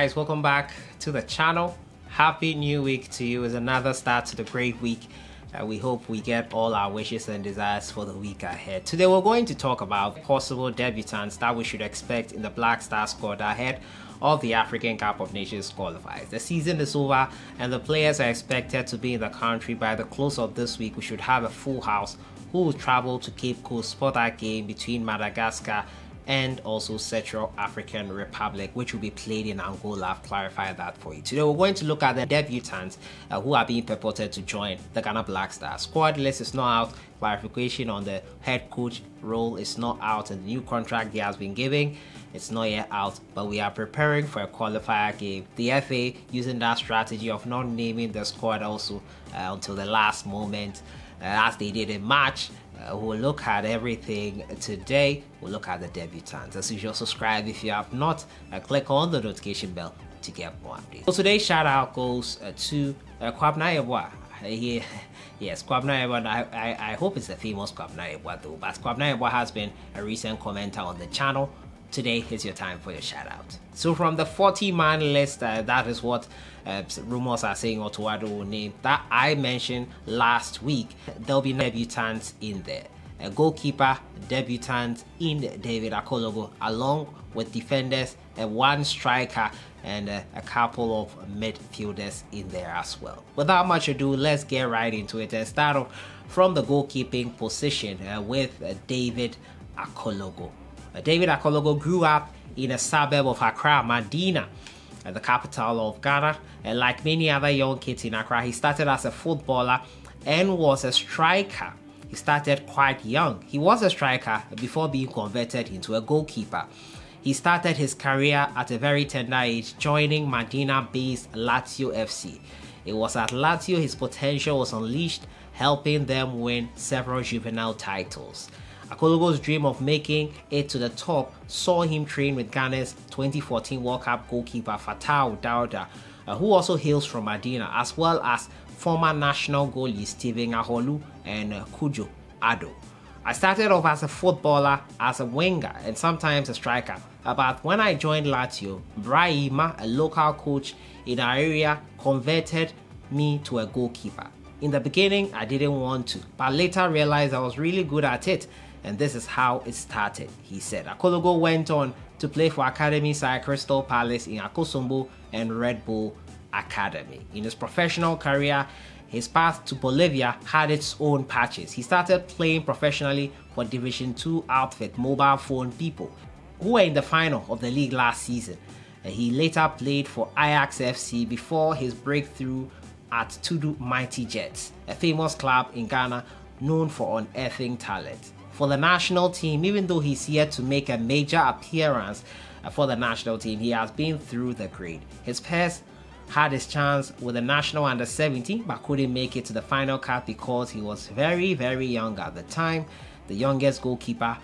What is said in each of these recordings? guys, welcome back to the channel. Happy new week to you. It's another start to the great week. We hope we get all our wishes and desires for the week ahead. Today we're going to talk about possible debutants that we should expect in the Black Stars squad ahead of the African Cup of Nations qualifiers. The season is over and the players are expected to be in the country by the close of this week. We should have a full house who will travel to Cape Coast for that game between Madagascar and also Central African Republic, which will be played in Angola. I've clarified that for you. Today we're going to look at the debutants who are being purported to join the Ghana Black Stars squad. List is not out, clarification on the head coach role is not out, and the new contract he has been giving, it's not yet out, but we are preparing for a qualifier game. The FA using that strategy of not naming the squad also until the last moment, as they did in March. We'll look at everything today. We'll look at the debutants. As usual, subscribe if you have not. Click on the notification bell to get more updates. So today's shout out goes to Kwabnaibwa. Yes, Kwabnaibwa. I hope it's the famous Kwabnaibwa though, but Kwabnaibwa has been a recent commenter on the channel. Today is your time for your shout out. So from the 40-man list, that is what rumors are saying Otto Addo will name, that I mentioned last week. There'll be debutants in there. A goalkeeper debutant in David Akologo, along with defenders, one striker, and a couple of midfielders in there as well. Without much ado, let's get right into it and start off from the goalkeeping position with David Akologo. David Akologo grew up in a suburb of Accra, Medina, the capital of Ghana. And like many other young kids in Accra, he started as a footballer and was a striker. He started quite young. He was a striker before being converted into a goalkeeper. He started his career at a very tender age, joining Medina-based Lazio FC. It was at Lazio his potential was unleashed, helping them win several juvenile titles. Akologo's dream of making it to the top saw him train with Ghana's 2014 World Cup goalkeeper Fatawu Dauda, who also hails from Medina, as well as former national goalie Steven Aholu and Kujo Ado. I started off as a footballer, as a winger, and sometimes a striker. But when I joined Lazio, Brahima, a local coach in our area, converted me to a goalkeeper. In the beginning, I didn't want to, but later realized I was really good at it. And this is how it started, he said. Akologo went on to play for academy side Crystal Palace in Akosombo and Red Bull Academy. In his professional career, his path to Bolivia had its own patches. He started playing professionally for Division 2 outfit Mobile Phone People, who were in the final of the league last season. He later played for Ajax FC before his breakthrough at Tudu Mighty Jets, a famous club in Ghana known for unearthing talent. For the national team, even though he's yet to make a major appearance for the national team, he has been through the grade. His past had his chance with the national under-17 but couldn't make it to the final cut because he was very young at the time, the youngest goalkeeper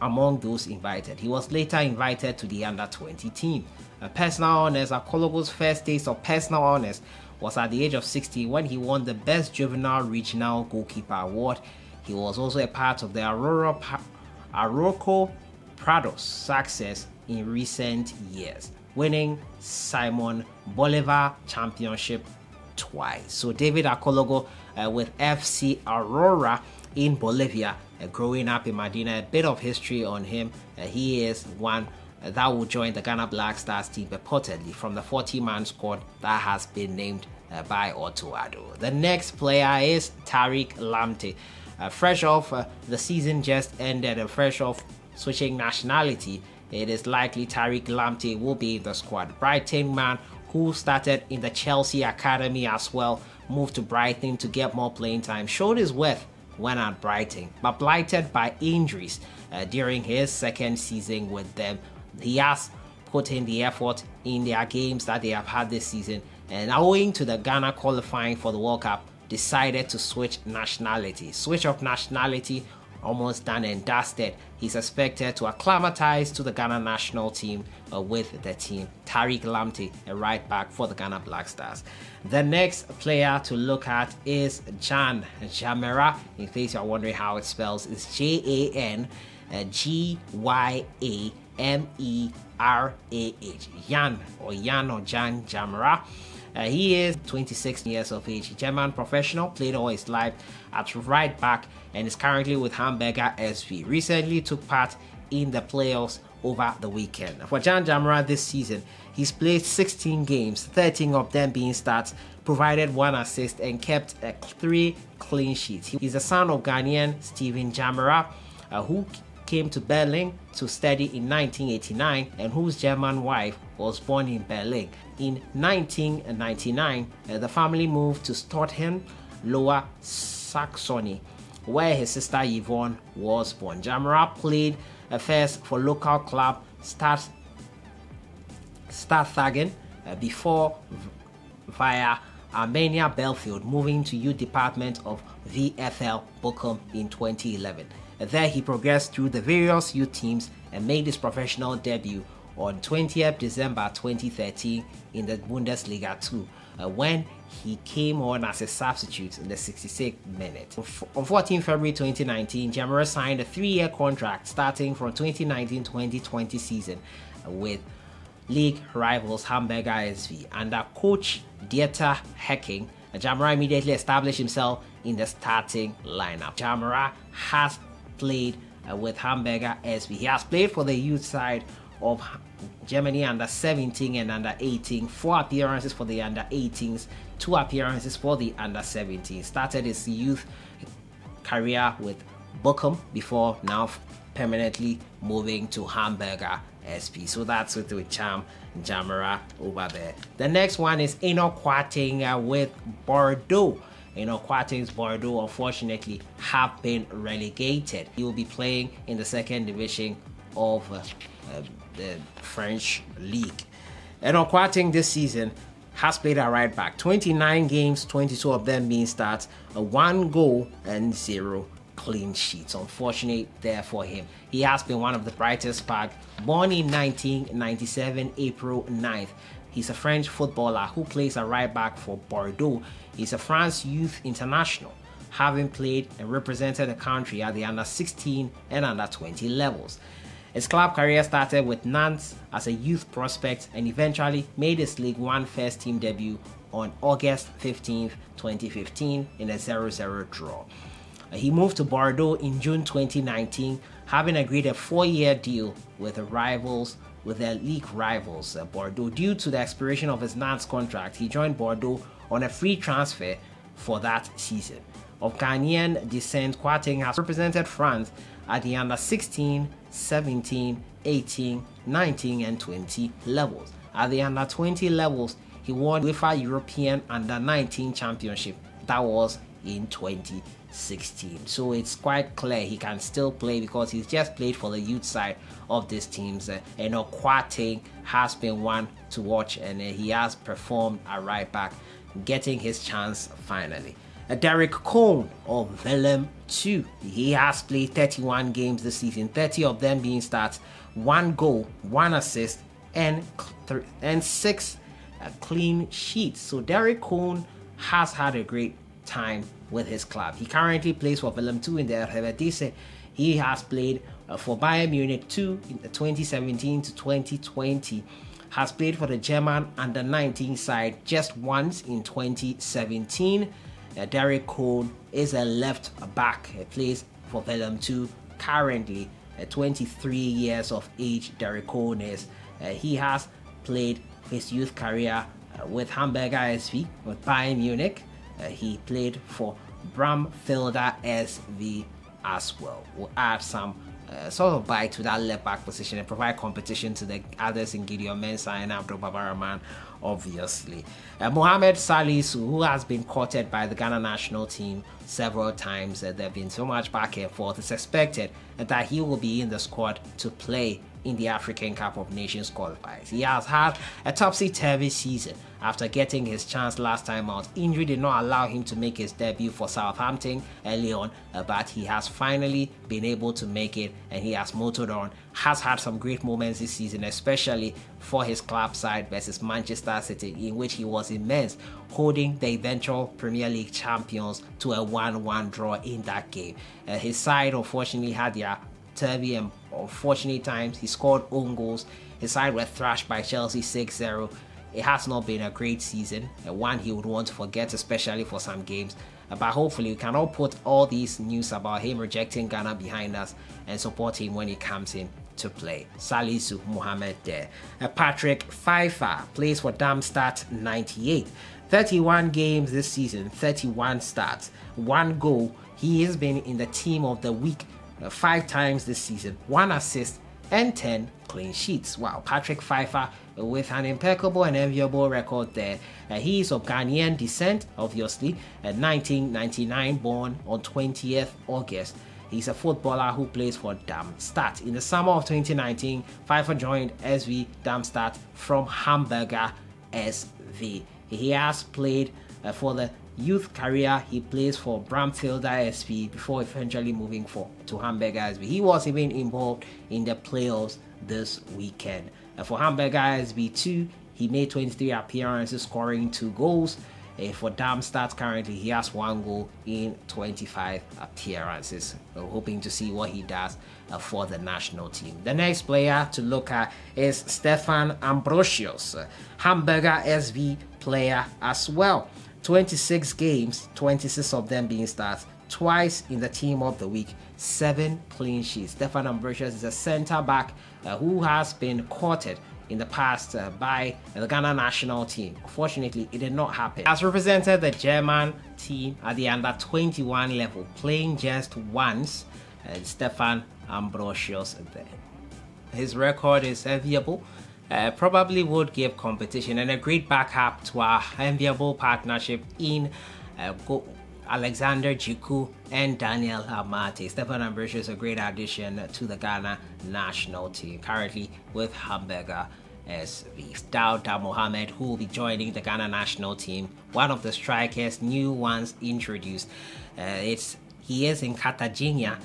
among those invited. He was later invited to the under-20 team. Personal honours. Akologo's first taste of personal honours was at the age of 16 when he won the Best Juvenile Regional Goalkeeper Award. He was also a part of the Arauco Prado's success in recent years, winning Simon Bolivar Championship twice. So David Akologo with FC Aurora in Bolivia, growing up in Medina, a bit of history on him. He is one that will join the Ghana Black Stars team purportedly from the 40-man squad that has been named by Otto Addo. The next player is Tariq Lamptey. Fresh off the season just ended and fresh off switching nationality, it is likely Tariq Lamptey will be in the squad. Brighton man who started in the Chelsea Academy as well, moved to Brighton to get more playing time, showed his worth when at Brighton, but blighted by injuries during his second season with them. He has put in the effort in their games that they have had this season, and owing to the Ghana qualifying for the World Cup, decided to switch nationality. Switch of nationality almost done and dusted. He's expected to acclimatise to the Ghana national team with the team. Tariq Lamptey, a right back for the Ghana Black Stars. The next player to look at is Jan Gyamerah. In case you're wondering how it spells, it's J-A-N-G-Y-A M-E-R-A-H, Jan Gyamerah. He is 26 years of age, German professional, played all his life at right back and is currently with Hamburger SV. Recently took part in the playoffs over the weekend. For Jan Gyamerah this season, he's played 16 games, 13 of them being starts, provided 1 assist and kept 3 clean sheets. He's the son of Ghanaian Steven Gyamerah, who came to Berlin to study in 1989 and whose German wife was born in Berlin. In 1999, the family moved to Stettin, Lower Saxony, where his sister Yvonne was born. Gyamerah played first for local club Stadthagen before via Armenia Belfield, moving to youth department of VfL Bochum in 2011. There he progressed through the various youth teams and made his professional debut on 20th December 2013 in the Bundesliga 2, when he came on as a substitute in the 66th minute. On 14 February 2019, Gyamerah signed a 3-year contract starting from 2019-2020 season with league rivals Hamburger SV. Under coach Dieter Hecking, Gyamerah immediately established himself in the starting lineup. Gyamerah has played with Hamburger SV. He has played for the youth side of Germany under 17 and under 18, 4 appearances for the under 18s, 2 appearances for the under 17. Started his youth career with Bochum before now permanently moving to Hamburger SP. So that's it with Gyamerah over there. The next one is Enock Kwateng with Bordeaux. Enock Kwateng's Bordeaux unfortunately have been relegated. He will be playing in the second division of the French league. Enock Kwateng this season has played at right back, 29 games, 22 of them being starts, 1 goal and 0 clean sheets. Unfortunate there for him. He has been one of the brightest sparks. Born in 1997, April 9th. He's a French footballer who plays a right back for Bordeaux. He's a France youth international, having played and represented the country at the under 16 and under 20 levels. His club career started with Nantes as a youth prospect and eventually made his League One first team debut on August 15, 2015 in a 0-0 draw. He moved to Bordeaux in June 2019, having agreed a 4-year deal with their league rivals Bordeaux. Due to the expiration of his Nantes contract, he joined Bordeaux on a free transfer for that season. Of Ghanaian descent, Kwateng has represented France at the under 16, 17, 18, 19 and 20 levels. At the under 20 levels, he won UEFA European Under 19 Championship. That was in 2016. So it's quite clear he can still play because he's just played for the youth side of these teams. And Kwateng has been one to watch, and he has performed at right back, getting his chance finally. Derrick Köhn of Willem II. He has played 31 games this season, 30 of them being starts, 1 goal, 1 assist and 6 clean sheets. So Derrick Köhn has had a great time with his club. He currently plays for Willem II in the Eredivisie. He has played for Bayern Munich 2 in the 2017 to 2020. Has played for the German under 19 side just once in 2017. Derrick Köhn is a left back. He plays for Willem II currently. 23 years of age Derrick Köhn is. He has played his youth career with Hamburger SV, with Bayern Munich. He played for Bramfelder SV as well. We'll add some sort of bite to that left back position and provide competition to the others in Gideon Mensah and Abdul-Babaraman, obviously. Mohamed Salisu, who has been courted by the Ghana national team several times, there have been so much back and forth. It's expected that he will be in the squad to play in the African Cup of Nations qualifiers. He has had a topsy-turvy season after getting his chance last time out. Injury did not allow him to make his debut for Southampton early on, but he has finally been able to make it and he has motored on, has had some great moments this season, especially for his club side versus Manchester City, in which he was immense, holding the eventual Premier League champions to a 1-1 draw in that game. His side unfortunately had their Turvy and unfortunate times. He scored own goals. His side were thrashed by Chelsea 6-0. It has not been a great season, and one he would want to forget, especially for some games. But hopefully we can all put all these news about him rejecting Ghana behind us and support him when he comes in to play. Salisu Mohammed there. Patrick Pfeiffer plays for Darmstadt 98. 31 games this season, 31 starts, 1 goal. He has been in the team of the week 5 times this season, 1 assist and 10 clean sheets. Wow, Patrick Pfeiffer with an impeccable and enviable record there. He is of Ghanaian descent, obviously, 1999 born on 20th August. He's a footballer who plays for Darmstadt. In the summer of 2019, Pfeiffer joined SV Darmstadt from Hamburger SV. He has played for the youth career. He plays for Bramfelder SV before eventually moving to Hamburger SV. He was even involved in the playoffs this weekend. For Hamburger SV 2, he made 23 appearances, scoring 2 goals. For Darmstadt currently, he has 1 goal in 25 appearances. We're hoping to see what he does for the national team. The next player to look at is Stefan Ambrosius, Hamburger SV player as well. 26 games, 26 of them being starts, twice in the team of the week, 7 clean sheets. Stefan Ambrosius is a centre back who has been courted in the past by the Ghana national team. Unfortunately, it did not happen. He has represented the German team at the under-21 level, playing just once. Stefan Ambrosius there. His record is enviable. Probably would give competition and a great backup to our enviable partnership in Alexander Djiku and Daniel Amate. Stefan Ambrosius is a great addition to the Ghana national team, currently with Hamburger SV. Daouda Mohammed, who will be joining the Ghana national team, one of the strikers, new ones introduced. He is in Cartagena,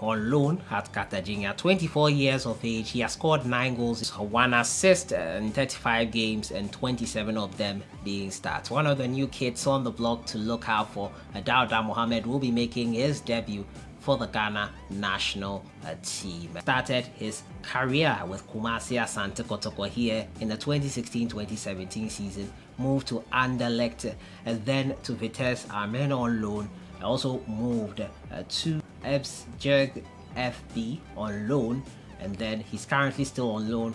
on loan at Cartagena. 24 years of age, he has scored 9 goals, 1 assist in 35 games, and 27 of them being starts. One of the new kids on the block to look out for, Daouda Mohammed, will be making his debut for the Ghana national team. Started his career with Kumasi Asante Kotoko here in the 2016-2017 season, moved to Anderlecht and then to Vitesse Arnhem on loan, also moved to Ebbsfleet FB on loan, and then he's currently still on loan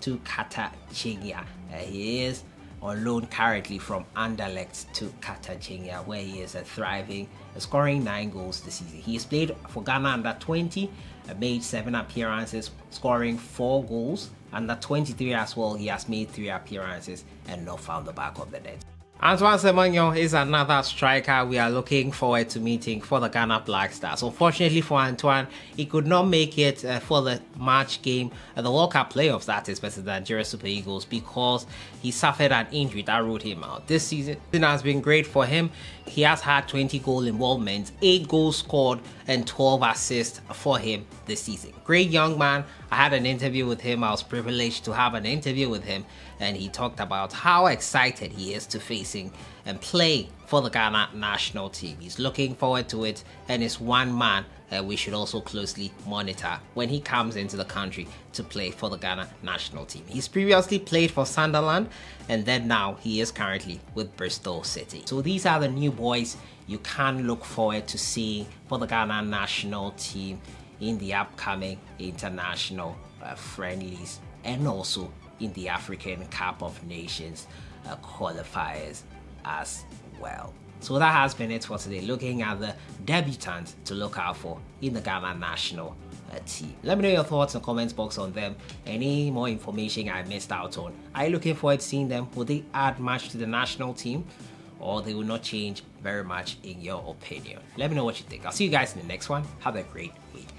to Cartagena. He is on loan currently from Anderlecht to Cartagena, where he is thriving, scoring 9 goals this season. He has played for Ghana under-20, made 7 appearances, scoring 4 goals. Under-23 as well, he has made 3 appearances and not found the back of the net. Antoine Semenyo is another striker we are looking forward to meeting for the Ghana Black Stars. Unfortunately for Antoine, he could not make it for the March game, the World Cup playoffs, that is, versus the Nigeria Super Eagles, because he suffered an injury that ruled him out. This season has been great for him. He has had 20 goal involvements, 8 goals scored and 12 assists for him this season. Great young man. I had an interview with him. I was privileged to have an interview with him, and he talked about how excited he is to facing and play for the Ghana national team. He's looking forward to it, and it's one man we should also closely monitor when he comes into the country to play for the Ghana national team. He's previously played for Sunderland, and then now he is currently with Bristol City. So these are the new boys you can look forward to seeing for the Ghana national team in the upcoming international friendlies, and also in the African Cup of Nations qualifiers as well. So that has been it for today, looking at the debutants to look out for in the Ghana national team. Let me know your thoughts in the comments box on them. Any more information I missed out on? Are you looking forward to seeing them? Will they add much to the national team, or they will not change very much in your opinion? Let me know what you think. I'll see you guys in the next one. Have a great week.